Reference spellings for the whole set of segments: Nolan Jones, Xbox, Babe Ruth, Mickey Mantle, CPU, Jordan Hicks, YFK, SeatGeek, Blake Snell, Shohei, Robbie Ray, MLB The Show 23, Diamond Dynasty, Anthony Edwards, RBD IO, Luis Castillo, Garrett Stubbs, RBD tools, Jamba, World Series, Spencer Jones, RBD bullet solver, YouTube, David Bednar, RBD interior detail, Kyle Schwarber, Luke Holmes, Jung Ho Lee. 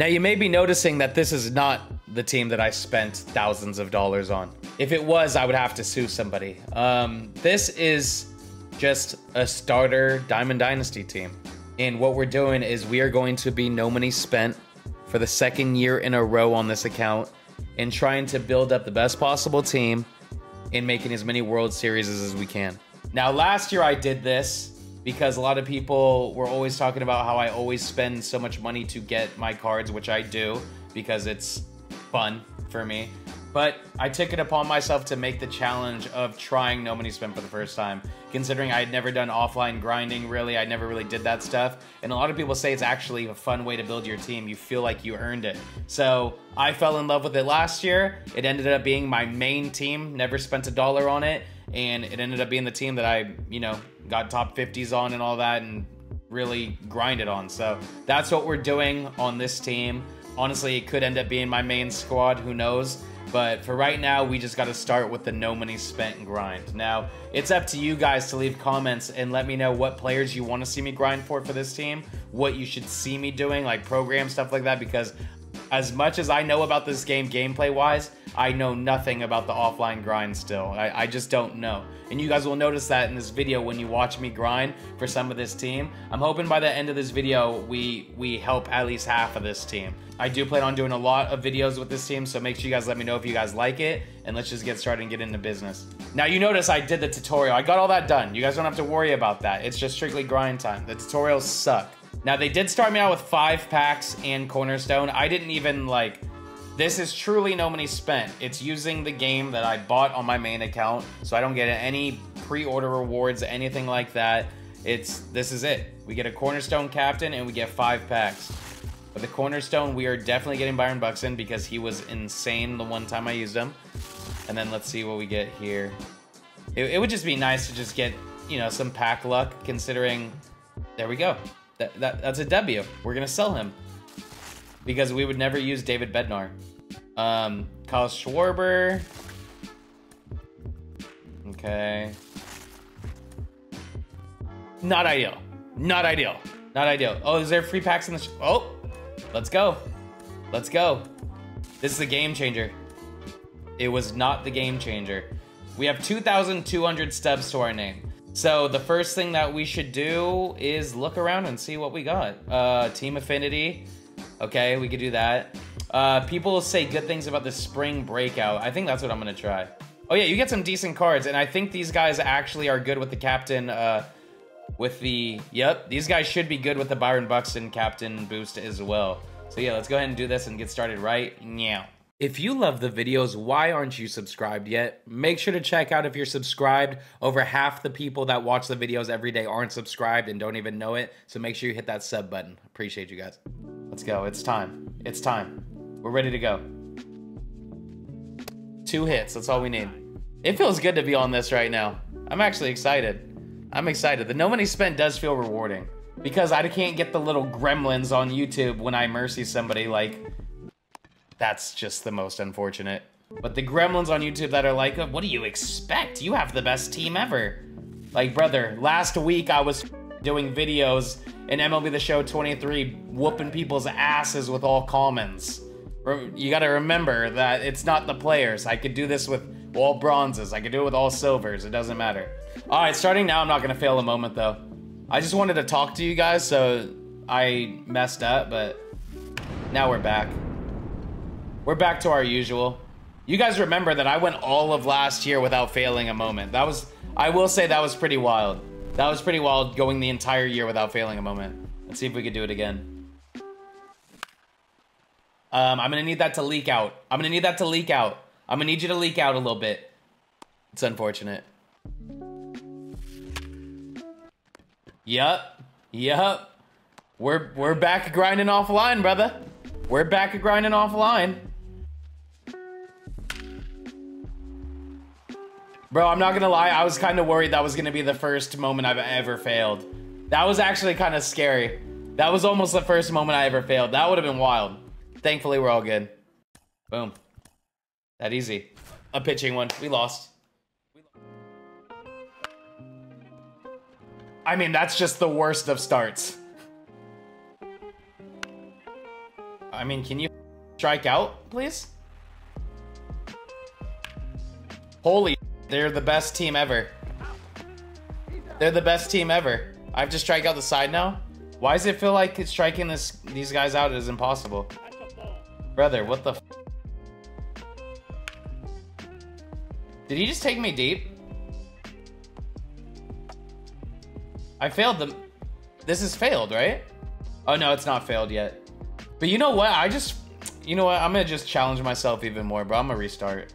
Now you may be noticing that this is not the team that I spent thousands of dollars on. If it was, I would have to sue somebody. This is just a starter Diamond Dynasty team. And what we're doing is we are going to be no money spent for the second year in a row on this account and trying to build up the best possible team and making as many World Series as we can. Now, last year I did this because a lot of people were always talking about how I always spend so much money to get my cards, which I do because it's fun for me. But I took it upon myself to make the challenge of trying no money spent for the first time, considering I had never done offline grinding, really. I never really did that stuff. And a lot of people say it's actually a fun way to build your team. You feel like you earned it. So I fell in love with it last year. It ended up being my main team, never spent a dollar on it. And it ended up being the team that I, you know, got top 50s on and all that and really grinded on. So that's what we're doing on this team. Honestly, it could end up being my main squad, who knows? But for right now, we just got to start with the no money spent and grind. Now, it's up to you guys to leave comments and let me know what players you want to see me grind for this team, what you should see me doing, like program, stuff like that, because as much as I know about this game gameplay-wise, I know nothing about the offline grind still. I just don't know. And you guys will notice that in this video when you watch me grind for some of this team. I'm hoping by the end of this video, we help at least half of this team. I do plan on doing a lot of videos with this team, so make sure you guys let me know if you guys like it, and let's just get started and get into business. Now, you notice I did the tutorial. I got all that done. You guys don't have to worry about that. It's just strictly grind time. The tutorials suck. Now, they did start me out with 5 packs and Cornerstone. I didn't even, like, this is truly no money spent. It's using the game that I bought on my main account, so I don't get any pre-order rewards, anything like that. This is it. We get a Cornerstone captain, and we get 5 packs. But the Cornerstone, we are definitely getting Byron Buxton because he was insane the one time I used him. And then let's see what we get here. It would just be nice to just get, you know, some pack luck considering, there we go. That's a W. We're going to sell him because we would never use David Bednar. Kyle Schwarber. Okay. Not ideal. Not ideal. Not ideal. Oh, is there free packs in the... Oh, let's go. Let's go. This is a game changer. It was not the game changer. We have 2,200 stubs to our name. So the first thing that we should do is look around and see what we got. Team affinity. Okay, we could do that. People say good things about the spring breakout. I think that's what I'm going to try. Oh, yeah, you get some decent cards. And I think these guys actually are good with the captain. Yep, these guys should be good with the Byron Buxton captain boost as well. So, yeah, let's go ahead and do this and get started right now. If you love the videos, why aren't you subscribed yet? Make sure to check out if you're subscribed. Over half the people that watch the videos every day aren't subscribed and don't even know it. So make sure you hit that sub button. Appreciate you guys. Let's go. It's time. It's time. We're ready to go. 2 hits. That's all we need. It feels good to be on this right now. I'm actually excited. I'm excited. The no money spent does feel rewarding because I can't get the little gremlins on YouTube when I mercy somebody like... That's just the most unfortunate. But the gremlins on YouTube that are like, what do you expect? You have the best team ever. Like, brother, last week I was doing videos in MLB The Show 23 whooping people's asses with all commons. You gotta remember that it's not the players. I could do this with all bronzes. I could do it with all silvers. It doesn't matter. All right, starting now, I'm not gonna fail a moment though. I just wanted to talk to you guys, so I messed up, but now we're back. We're back to our usual. You guys remember that I went all of last year without failing a moment. That was, I will say that was pretty wild. That was pretty wild going the entire year without failing a moment. Let's see if we could do it again. I'm gonna need that to leak out. I'm gonna need that to leak out. I'm gonna need you to leak out a little bit. It's unfortunate. Yup, yup. We're back grinding offline, brother. We're back at grinding offline. Bro, I'm not gonna lie. I was kind of worried that was gonna be the first moment I've ever failed. That was actually kind of scary. That was almost the first moment I ever failed. That would have been wild. Thankfully, we're all good. Boom. That easy. A pitching one. We lost. I mean, that's just the worst of starts. I mean, can you strike out, please? Holy, they're the best team ever. They're the best team ever. I have to strike out the side now? Why does it feel like striking these guys out is impossible? Brother, what the f? Did he just take me deep? I failed them. This is failed, right? Oh no, it's not failed yet. But you know what? You know what? I'm gonna just challenge myself even more, bro. I'm gonna restart.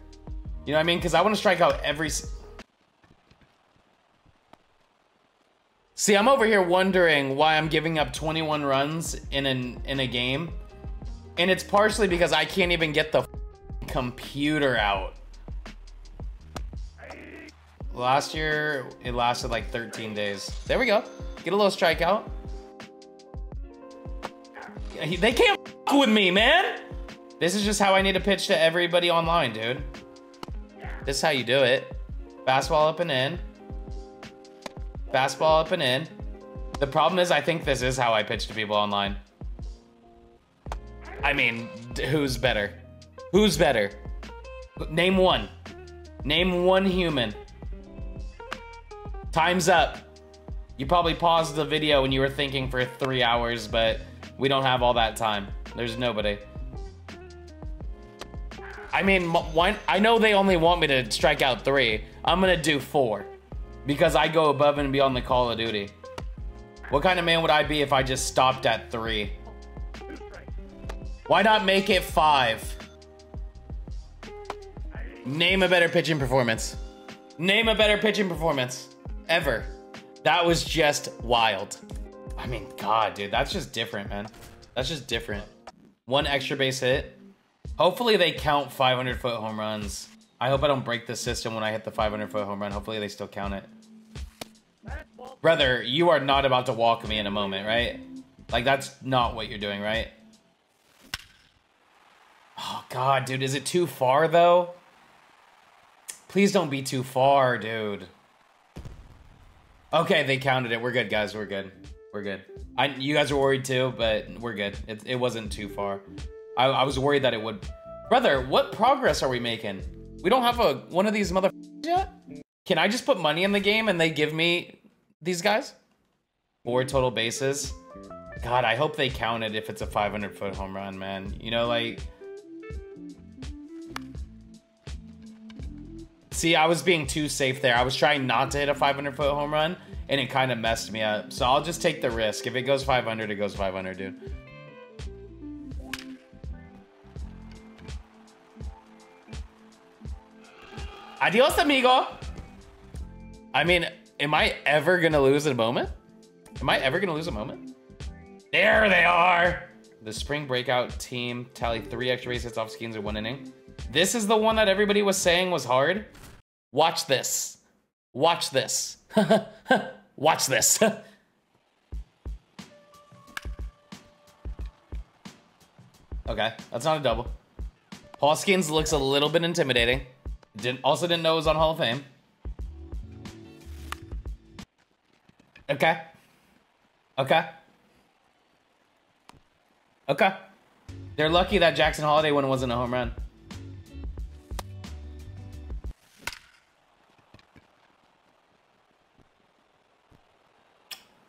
You know what I mean? Because I want to strike out every... See, I'm over here wondering why I'm giving up 21 runs in a game. And it's partially because I can't even get the computer out. Last year, it lasted like 13 days. There we go. Get a little strikeout. They can't f with me, man. This is just how I need to pitch to everybody online, dude. This is how you do it. Fastball up and in. Fastball up and in. The problem is, I think this is how I pitch to people online. I mean, who's better? Who's better? Name one. Name one human. Time's up. You probably paused the video when you were thinking for 3 hours, but we don't have all that time. There's nobody. I mean, why, I know they only want me to strike out 3. I'm gonna do 4 because I go above and beyond the Call of Duty. What kind of man would I be if I just stopped at 3? Why not make it 5? Name a better pitching performance. Name a better pitching performance ever. That was just wild. I mean, God, dude, that's just different, man. That's just different. One extra base hit. Hopefully they count 500-foot home runs. I hope I don't break the system when I hit the 500-foot home run. Hopefully they still count it. Brother, you are not about to walk me in a moment, right? Like, that's not what you're doing, right? Oh, God, dude, is it too far, though? Please don't be too far, dude. Okay, they counted it. We're good, guys. We're good. We're good. You guys are worried too, but we're good. It wasn't too far. I was worried that it would. Brother, what progress are we making? We don't have one of these motherfuckers yet? Can I just put money in the game and they give me these guys? 4 total bases. God, I hope they counted if it's a 500-foot home run, man. You know, like... See, I was being too safe there. I was trying not to hit a 500-foot home run, and it kind of messed me up. So I'll just take the risk. If it goes 500, it goes 500, dude. Adios, amigo. I mean, am I ever going to lose a moment? Am I ever going to lose a moment? There they are. The spring breakout team tallied 3 extra base hits off Skeens in 1 inning. This is the one that everybody was saying was hard. Watch this. Watch this. Watch this. Okay, that's not a double. Paul Skeens looks a little bit intimidating. Also didn't know it was on Hall of Fame. Okay. Okay. Okay. They're lucky that Jackson Holliday one wasn't a home run.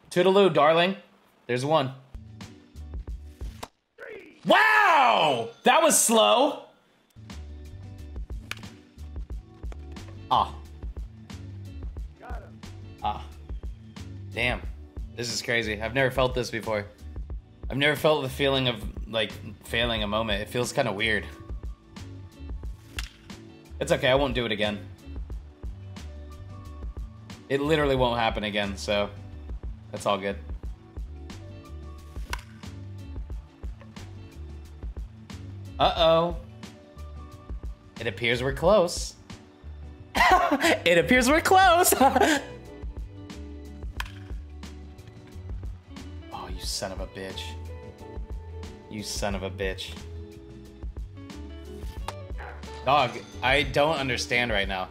Toodaloo, darling. There's 1. Wow! That was slow. Ah. Got him. Ah. Damn. This is crazy. I've never felt this before. I've never felt the feeling of, like, failing a moment. It feels kind of weird. It's okay. I won't do it again. It literally won't happen again, so... That's all good. Uh-oh. It appears we're close. It appears we're close. Oh, you son of a bitch. You son of a bitch. Dog, I don't understand right now.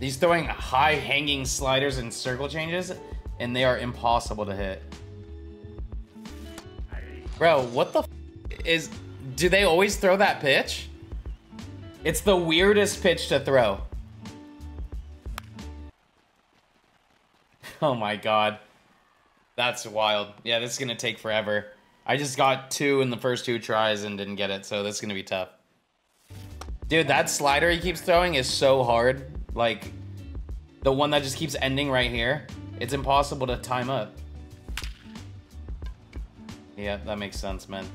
He's throwing high hanging sliders and circle changes. And they are impossible to hit. Bro, what the f is... Do they always throw that pitch? It's the weirdest pitch to throw. Oh my god. That's wild. Yeah, this is going to take forever. I just got two in the first two tries and didn't get it, so that's going to be tough. Dude, that slider he keeps throwing is so hard. Like, the one that just keeps ending right here. It's impossible to time up. Yeah, that makes sense, man.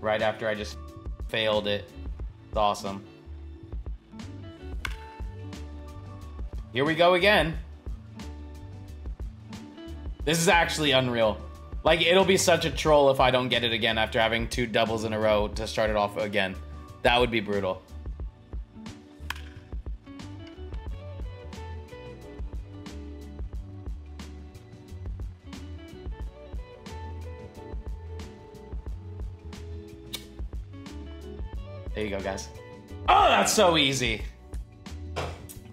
Right after I just failed it. It's awesome. Here we go again. This is actually unreal. Like, it'll be such a troll if I don't get it again after having two doubles in a row to start it off again. That would be brutal. There you go, guys. Oh, that's so easy.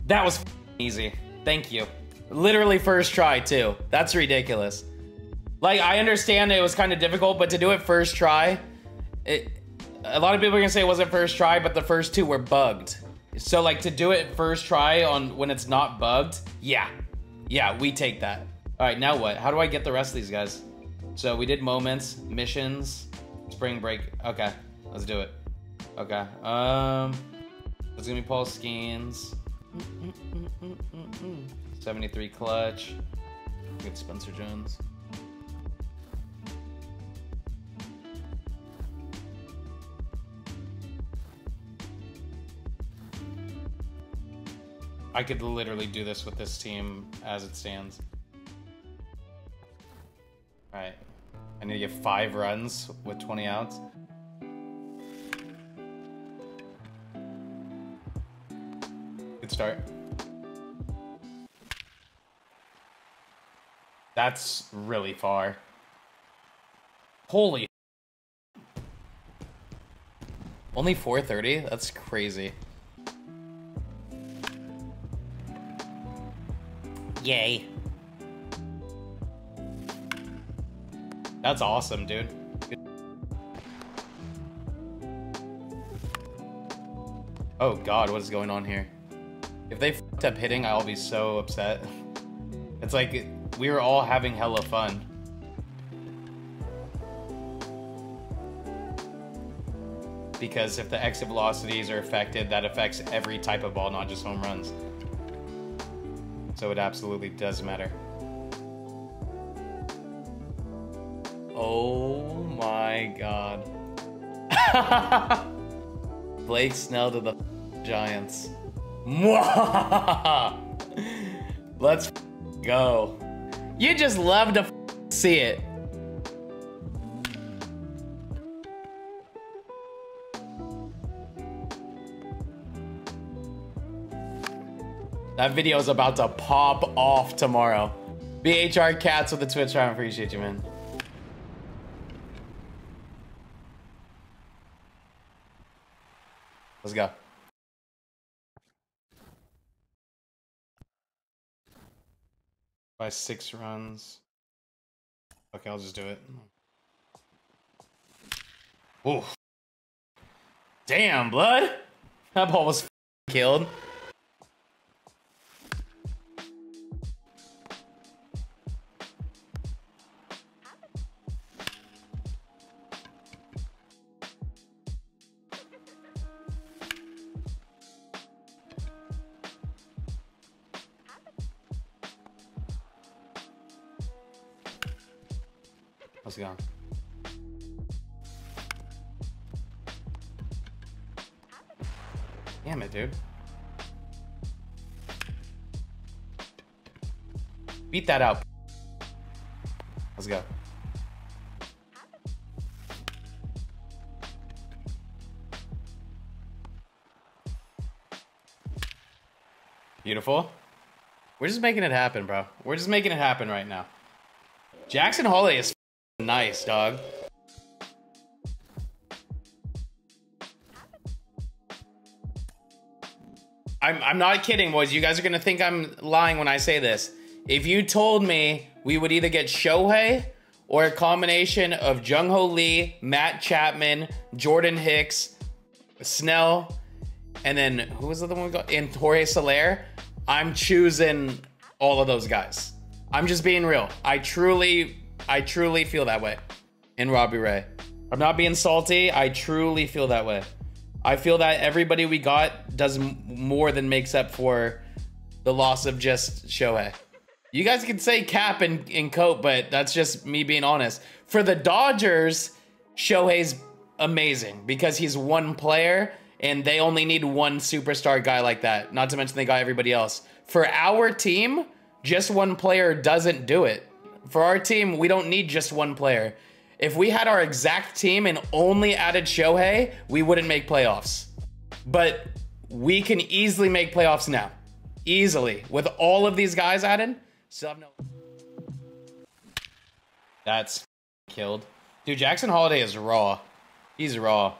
That was easy. Thank you. Literally first try, too. That's ridiculous. Like, I understand it was kind of difficult, but to do it first try, a lot of people are gonna say it wasn't first try, but the first two were bugged. So, like, to do it first try on when it's not bugged, yeah. Yeah, we take that. All right, now what? How do I get the rest of these guys? So we did moments, missions, spring break. Okay, let's do it. Okay, it's gonna be Paul Skeens. 73 clutch. Good Spencer Jones. I could literally do this with this team as it stands. All right, I need to get 5 runs with 20 outs. Good start. That's really far. Holy. Only 430? That's crazy. Yay. That's awesome, dude. Good. Oh god, what is going on here? If they fucked up hitting, I'll be so upset. It's like we were all having hella fun. Because if the exit velocities are affected, that affects every type of ball, not just home runs. So it absolutely does matter. Oh my god. Blake Snell to the Giants. Let's go. You just love to see it. That video is about to pop off tomorrow. BHR Cats with the Twitch. I appreciate you, man. Let's go. By 6 runs. Okay, I'll just do it. Ooh. Damn, blood. That ball was killed. Let's go. Damn it, dude. Beat that out. Let's go. Beautiful. We're just making it happen, bro. We're just making it happen right now. Jackson Holliday is nice, dog. I'm not kidding, boys. You guys are gonna think I'm lying when I say this. If you told me we would either get Shohei or a combination of Jung Ho Lee, Matt Chapman, Jordan Hicks, Snell, and then who was the other one we got? And Jorge Soler. I'm choosing all of those guys. I'm just being real. I truly feel that way. And Robbie Ray. I'm not being salty. I truly feel that way. I feel that everybody we got does more than makes up for the loss of just Shohei. You guys can say Cap and Cope, but that's just me being honest. For the Dodgers, Shohei's amazing because he's one player and they only need one superstar guy like that. Not to mention they got everybody else. For our team, just one player doesn't do it. For our team, we don't need just one player. If we had our exact team and only added Shohei, we wouldn't make playoffs. But we can easily make playoffs now. Easily. With all of these guys added, still have no... That's killed. Dude, Jackson Holliday is raw. He's raw.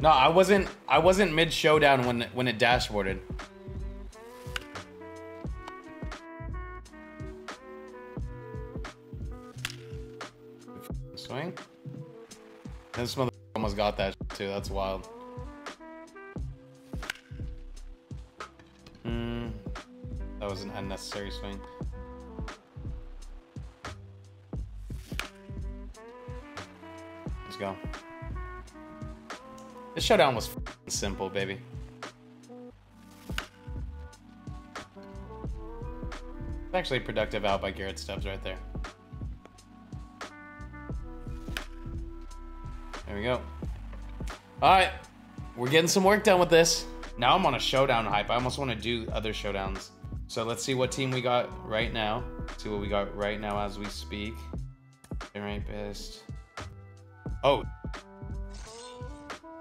No, I wasn't mid showdown when it dashboarded. Swing. This motherfucker almost got that too. That's wild. That was an unnecessary swing. Let's go. The showdown was simple, baby. It's actually a productive out by Garrett Stubbs right there. There we go. All right, we're getting some work done with this. Now I'm on a showdown hype. I almost want to do other showdowns. So let's see what team we got right now. Let's see what we got right now as we speak. Rapist. Oh.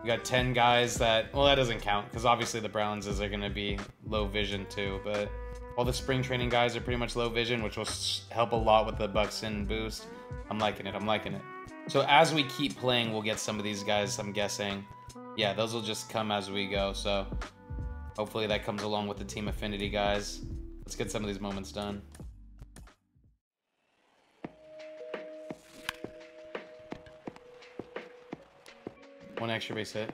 We got 10 guys that, well, that doesn't count because obviously the Browns are going to be low vision too, but all the spring training guys are pretty much low vision, which will help a lot with the Buxton boost. I'm liking it. I'm liking it. So as we keep playing, we'll get some of these guys, I'm guessing. Yeah, those will just come as we go. So hopefully that comes along with the team affinity guys. Let's get some of these moments done. One extra base hit.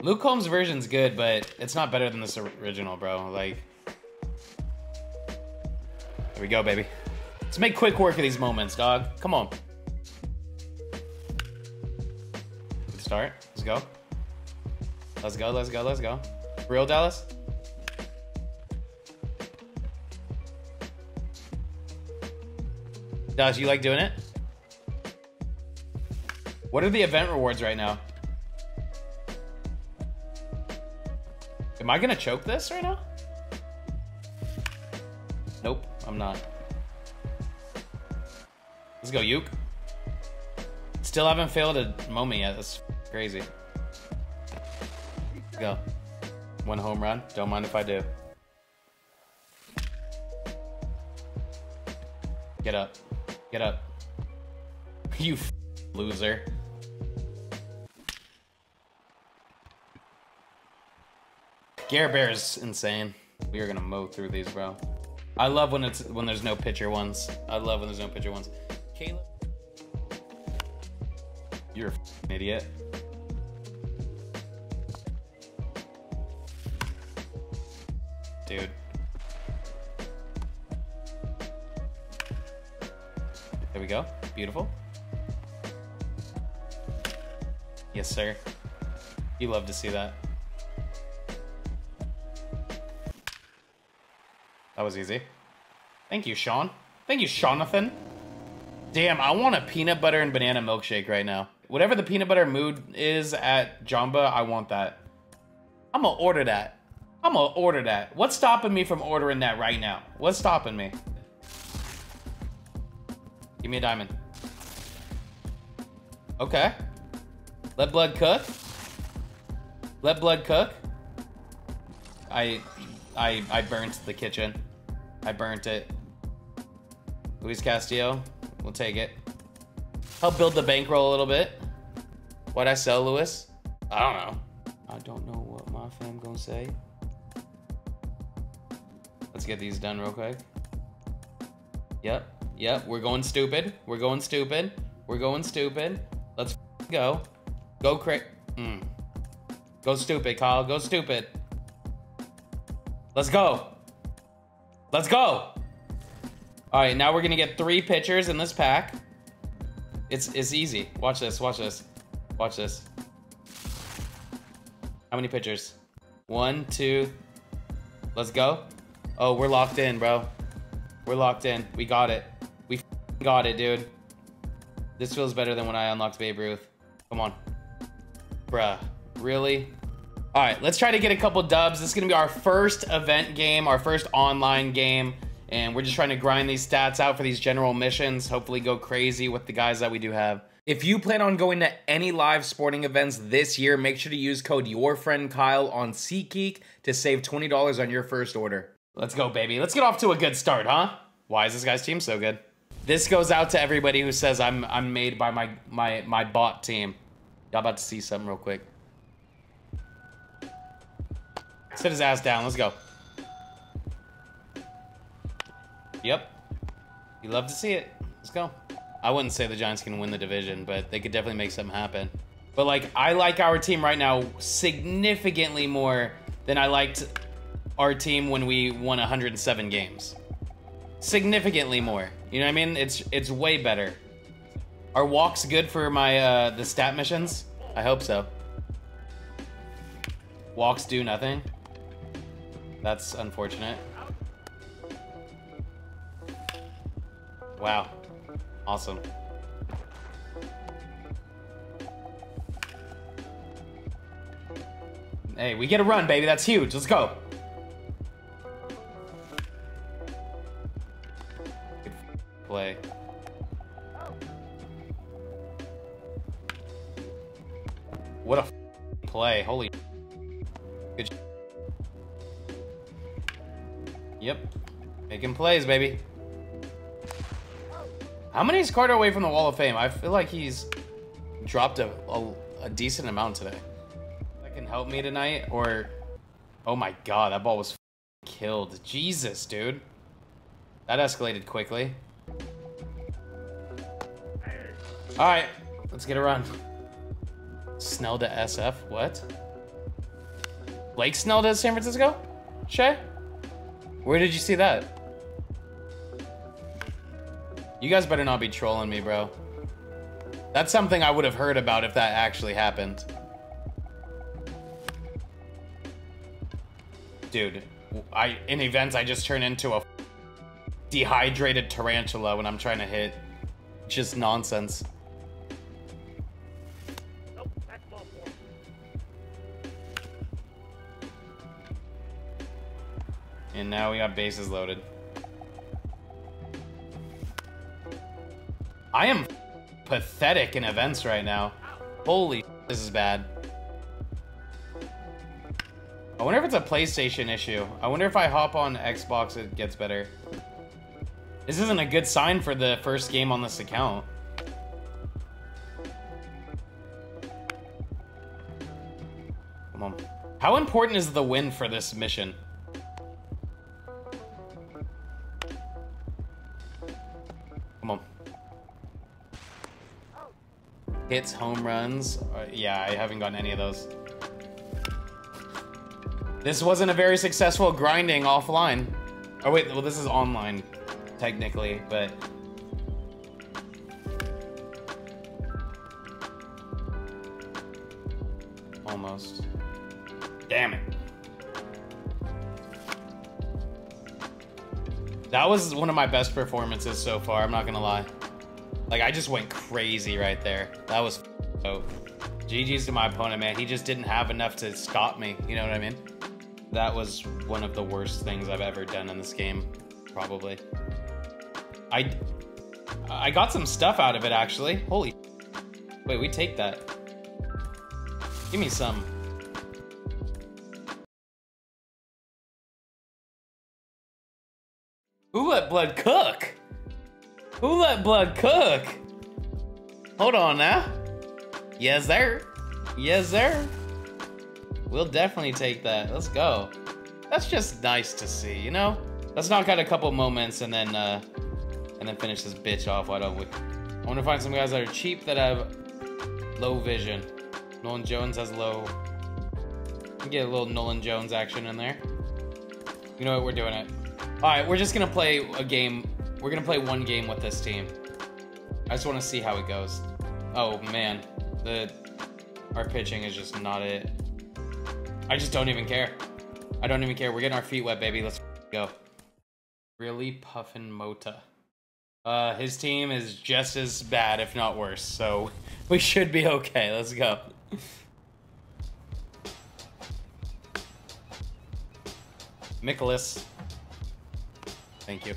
Luke Holmes' version's good, but it's not better than this original, bro. Like, there we go, baby. Let's make quick work of these moments, dog. Come on. Good start. Let's go. Let's go. Let's go. Let's go. Real Dallas. Dallas, you like doing it? What are the event rewards right now? Am I gonna choke this right now? Nope, I'm not. Let's go, Yuke. Still haven't failed a moment yet. That's crazy. Let's go. One home run. Don't mind if I do. Get up. Get up. You loser. Garrett Bear is insane. We are gonna mow through these, bro. I love when there's no pitcher ones. I love when there's no pitcher ones. Caleb, you're a f***ing idiot. Dude. There we go. Beautiful. Yes, sir. You love to see that. That was easy. Thank you, Sean. Thank you, Jonathan. Damn, I want a peanut butter and banana milkshake right now. Whatever the peanut butter mood is at Jamba, I want that. I'm gonna order that. I'm gonna order that. What's stopping me from ordering that right now? What's stopping me? Give me a diamond. Okay. Let blood cook. Let blood cook. I burnt the kitchen. I burnt it. Luis Castillo, we'll take it. Help build the bankroll a little bit. Why'd I sell Luis? I don't know. I don't know what my fam gonna say. Let's get these done real quick. Yep. Yep. We're going stupid. We're going stupid. We're going stupid. Let's go. Go crazy. Go stupid, Kyle. Go stupid. Let's go. Let's go. All right. Now we're going to get 3 pitchers in this pack. It's easy. Watch this. Watch this. Watch this. How many pitchers? 1, 2. Let's go. Oh, we're locked in, bro. We're locked in. We got it. We got it, dude. This feels better than when I unlocked Babe Ruth. Come on. Bruh. Really? All right, let's try to get a couple dubs. This is going to be our first event game, our first online game, and we're just trying to grind these stats out for these general missions, hopefully go crazy with the guys that we do have. If you plan on going to any live sporting events this year, make sure to use code YourFriendKyle on SeatGeek to save $20 on your first order. Let's go, baby. Let's get off to a good start, huh? Why is this guy's team so good? This goes out to everybody who says I'm made by my bot team. Y'all about to see something real quick. Sit his ass down. Let's go. Yep. You love to see it. Let's go. I wouldn't say the Giants can win the division, but they could definitely make something happen. But, like, I like our team right now significantly more than I liked our team when we won 107 games. Significantly more. You know what I mean? It's way better. Are walks good for my the stat missions? I hope so. Walks do nothing. That's unfortunate. Wow. Awesome. Hey, we get a run, baby. That's huge. Let's go. Good play. What a play. Holy. Good. Yep. Making plays, baby. How many is Carter away from the Wall of Fame? I feel like he's dropped a decent amount today. That can help me tonight, or... Oh my god, that ball was killed. Jesus, dude. That escalated quickly. Alright, let's get a run. Snell to SF, what? Blake Snell to San Francisco? Shay? Where did you see that? You guys better not be trolling me, bro. That's something I would have heard about if that actually happened. Dude, in events, I just turn into a dehydrated tarantula when I'm trying to hit. Just nonsense. And now we got bases loaded. I am pathetic in events right now. Holy, this is bad. I wonder if it's a PlayStation issue. I wonder if I hop on Xbox, it gets better. This isn't a good sign for the first game on this account. Come on. How important is the win for this mission? Hits, home runs. Yeah, I haven't gotten any of those. This wasn't a very successful grinding offline. Oh wait, well this is online, technically, but... Almost. Damn it. That was one of my best performances so far, I'm not gonna lie. Like, I just went crazy right there. That was dope. GG's to my opponent, man. He just didn't have enough to stop me. You know what I mean? That was one of the worst things I've ever done in this game, probably. I got some stuff out of it, actually. Holy. Wait, we take that. Give me some. Who let blood cook? Who let blood cook? Hold on now. Yes, sir. Yes, sir. We'll definitely take that. Let's go. That's just nice to see, you know? Let's knock out a couple moments and then finish this bitch off. Why don't we? I want to find some guys that are cheap that have low vision. Nolan Jones has low. Get a little Nolan Jones action in there. You know what? We're doing it. All right, we're just going to play a game. We're going to play one game with this team. I just want to see how it goes. Oh, man. Our pitching is just not it. I just don't even care. I don't even care. We're getting our feet wet, baby. Let's go. Really puffin' Mota. His team is just as bad, if not worse. So we should be okay. Let's go. Nicholas. Thank you.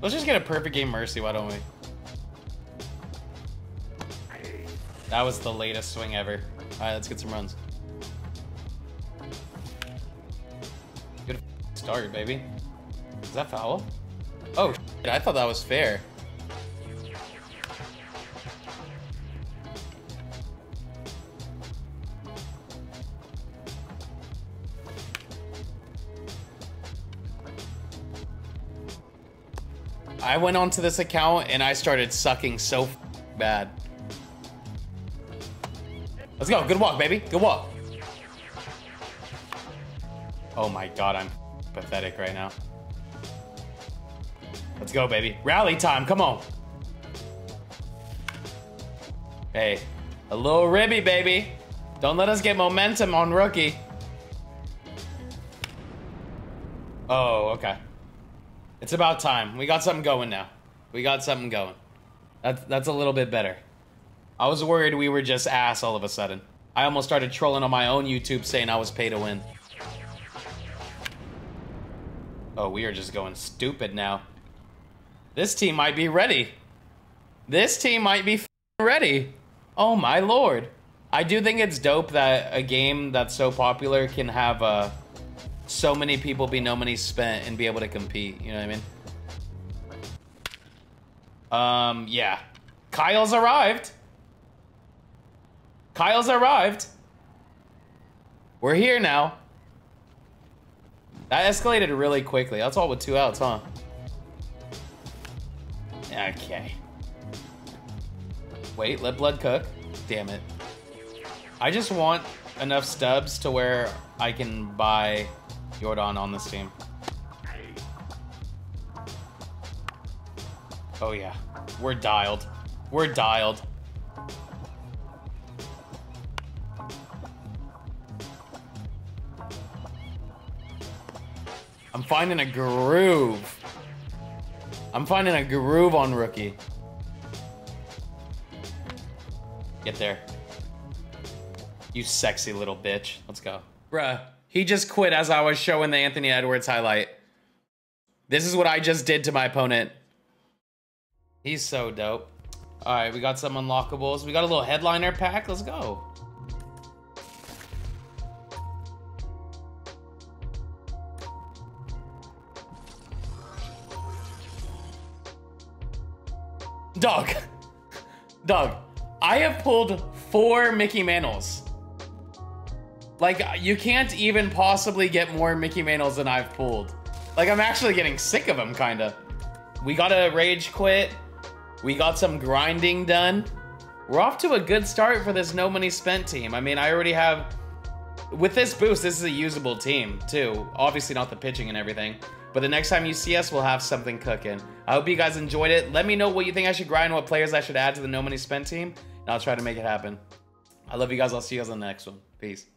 Let's just get a perfect game mercy, why don't we? That was the latest swing ever. All right, let's get some runs. Good start, baby. Is that foul? Oh, shit, I thought that was fair. I went onto this account and I started sucking so bad. Let's go. Good walk, baby. Good walk. Oh my God, I'm pathetic right now. Let's go, baby. Rally time. Come on. Hey, a little ribby, baby. Don't let us get momentum on rookie. Oh, okay. It's about time. We got something going now. We got something going. That's a little bit better. I was worried we were just ass all of a sudden. I almost started trolling on my own YouTube saying I was pay to win. Oh, we are just going stupid now. This team might be ready. This team might be ready. Oh my Lord. I do think it's dope that a game that's so popular can have a so many people be no money spent and be able to compete, you know what I mean? Yeah. Kyle's arrived. Kyle's arrived. We're here now. That escalated really quickly. That's all with 2 outs, huh? Okay. Wait, let blood cook. Damn it. I just want enough stubs to where I can buy Jordan on this team. Oh yeah, we're dialed. We're dialed. I'm finding a groove. I'm finding a groove on rookie. Get there. You sexy little bitch. Let's go. Bruh. He just quit as I was showing the Anthony Edwards highlight. This is what I just did to my opponent. He's so dope. All right, we got some unlockables. We got a little headliner pack. Let's go. Dog. Dog. I have pulled 4 Mickey Mantles. Like, you can't even possibly get more Mickey Mantles than I've pulled. Like, I'm actually getting sick of them, kinda. We got a rage quit. We got some grinding done. We're off to a good start for this no money spent team. I mean, I already have... With this boost, this is a usable team, too. Obviously not the pitching and everything. But the next time you see us, we'll have something cooking. I hope you guys enjoyed it. Let me know what you think I should grind, what players I should add to the no money spent team, and I'll try to make it happen. I love you guys. I'll see you guys on the next one. Peace.